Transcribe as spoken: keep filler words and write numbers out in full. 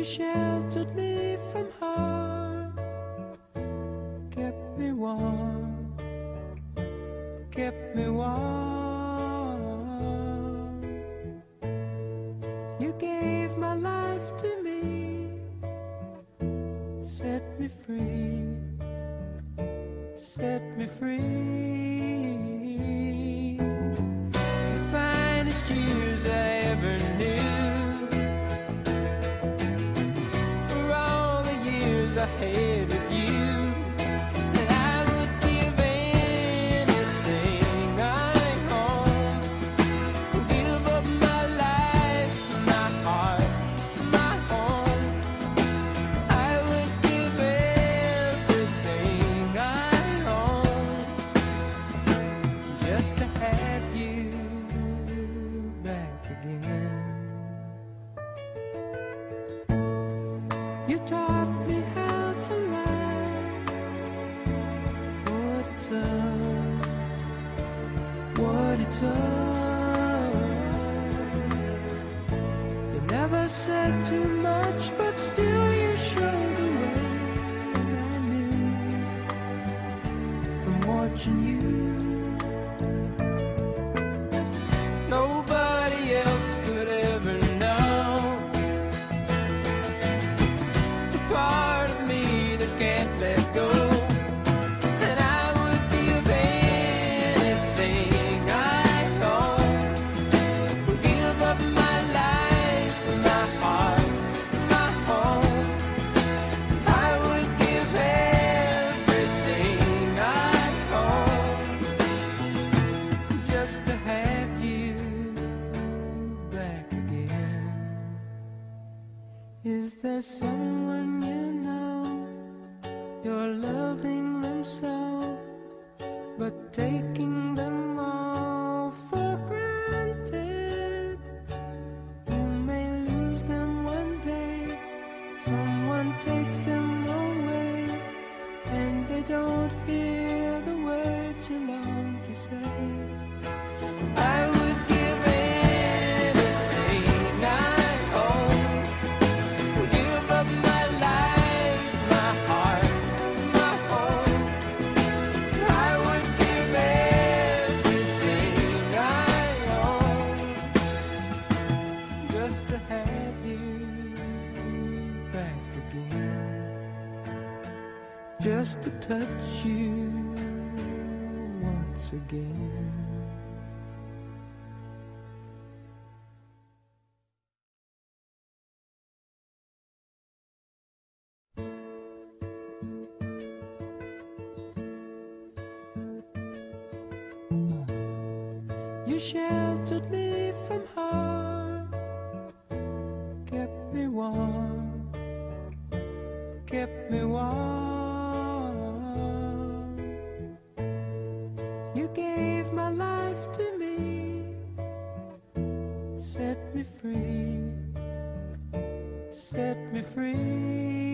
You sheltered me from harm, kept me warm, kept me warm. You gave my life to me, set me free, set me free. The finest years I ever knew, I had with you, and I would give anything I own, give up my life, my heart, my home. I would give everything I own just to have you back again. You taught me how to love, what it's all, what it's all. You never said too much, but still you showed the way, and I knew from watching you. Is there someone you know, you're loving them so, but taking them all for granted? You may lose them one day, someone takes them away, and they don't hear the words you long to say. I would just to touch you once again. You sheltered me from harm, kept me warm, kept me warm. You gave my life to me, set me free, set me free.